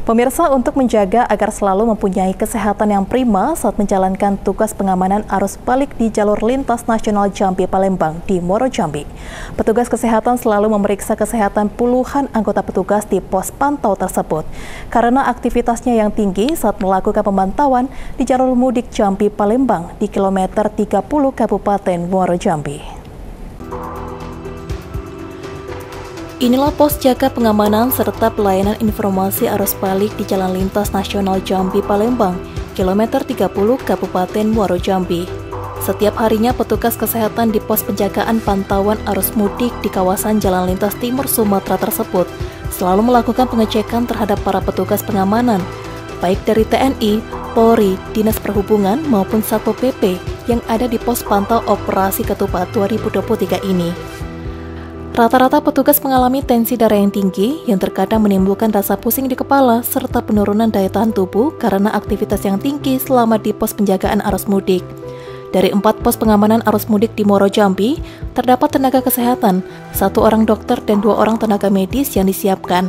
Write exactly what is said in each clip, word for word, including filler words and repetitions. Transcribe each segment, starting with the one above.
Pemirsa, untuk menjaga agar selalu mempunyai kesehatan yang prima saat menjalankan tugas pengamanan arus balik di Jalur Lintas Nasional Jambi-Palembang di Muaro Jambi, petugas kesehatan selalu memeriksa kesehatan puluhan anggota petugas di pos pantau tersebut. Karena aktivitasnya yang tinggi saat melakukan pemantauan di jalur mudik Jambi-Palembang di kilometer tiga puluh Kabupaten Muaro Jambi. Inilah pos jaga pengamanan serta pelayanan informasi arus balik di Jalan Lintas Nasional Jambi-Palembang, kilometer tiga puluh Kabupaten Muaro Jambi. Setiap harinya petugas kesehatan di pos penjagaan pantauan arus mudik di kawasan Jalan Lintas Timur Sumatera tersebut selalu melakukan pengecekan terhadap para petugas pengamanan, baik dari T N I, Polri, Dinas Perhubungan maupun Satpol P P yang ada di pos pantau Operasi Ketupat dua ribu dua puluh tiga ini. Rata-rata petugas mengalami tensi darah yang tinggi yang terkadang menimbulkan rasa pusing di kepala serta penurunan daya tahan tubuh karena aktivitas yang tinggi selama di pos penjagaan arus mudik. Dari empat pos pengamanan arus mudik di Muaro Jambi, terdapat tenaga kesehatan, satu orang dokter dan dua orang tenaga medis yang disiapkan.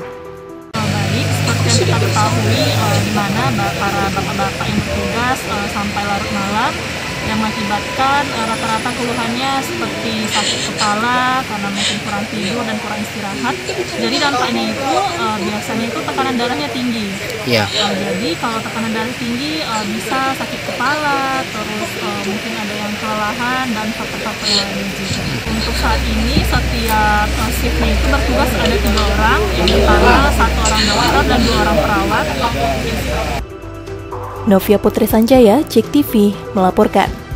Baik, seperti yang kita ketahui, eh, di mana para bapak-bapak yang bertugas eh, sampai larut malam, yang mengakibatkan rata-rata uh, keluhannya seperti sakit kepala karena mungkin kurang tidur dan kurang istirahat. Jadi dampaknya itu uh, biasanya itu tekanan darahnya tinggi. Yeah. Uh, jadi kalau tekanan darah tinggi uh, bisa sakit kepala, terus uh, mungkin ada yang kelelahan dan faktor-faktor lain juga. Untuk saat ini setiap uh, shiftnya itu bertugas ada tiga orang, yang pertama satu orang dokter dan dua orang perawat. Novia Putri Sanjaya, JEK T V, melaporkan.